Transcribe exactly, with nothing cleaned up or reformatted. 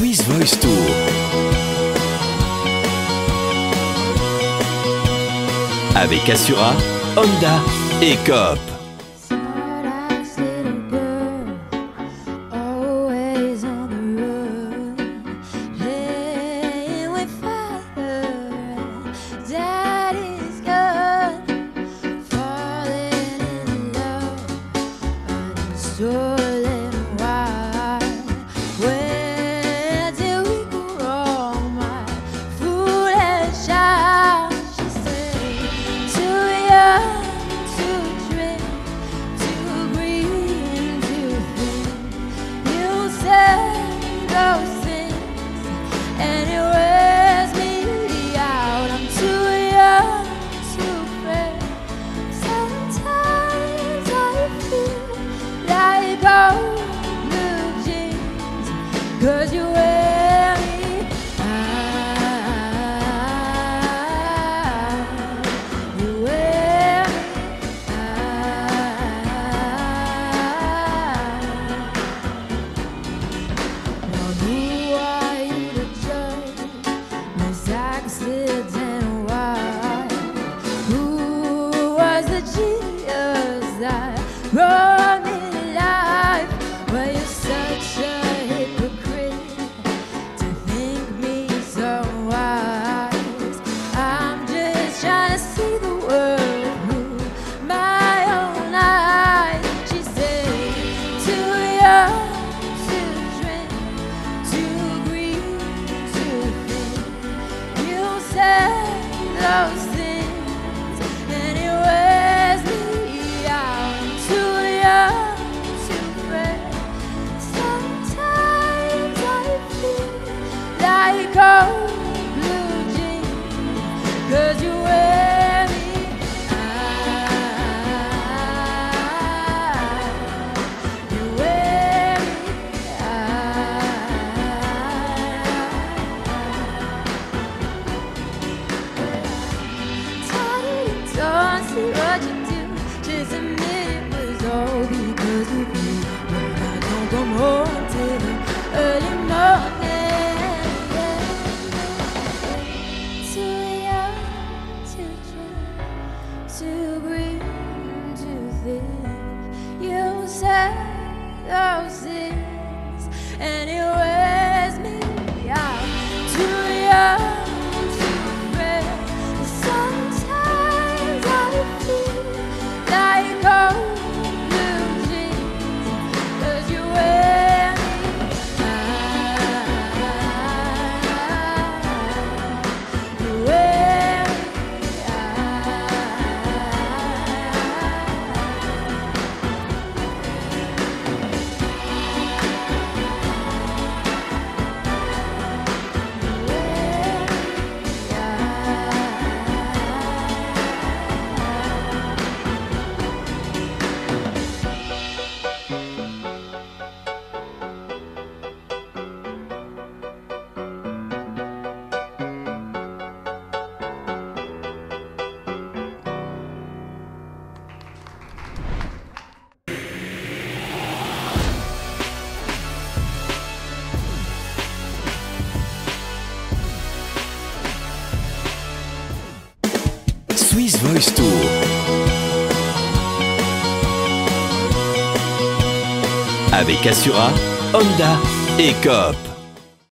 Swiss Voice Tour avec Assura, Honda et Coop. Swiss Voice Tour avec Assura, Honda et Coop.